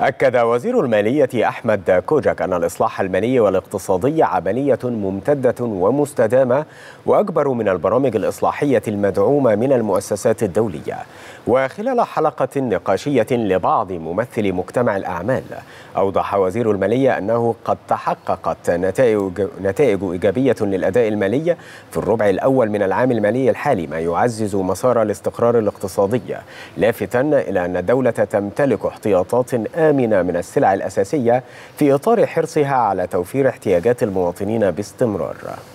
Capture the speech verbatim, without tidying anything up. أكد وزير المالية أحمد كوجك أن الإصلاح المالي والاقتصادي عملية ممتدة ومستدامة وأكبر من البرامج الإصلاحية المدعومة من المؤسسات الدولية. وخلال حلقة نقاشية لبعض ممثلي مجتمع الأعمال، أوضح وزير المالية أنه قد تحققت نتائج, نتائج إيجابية للأداء المالي في الربع الأول من العام المالي الحالي، ما يعزز مسار الاستقرار الاقتصادي، لافتا إلى أن الدولة تمتلك احتياطات آمنة من السلع الأساسية في إطار حرصها على توفير احتياجات المواطنين باستمرار.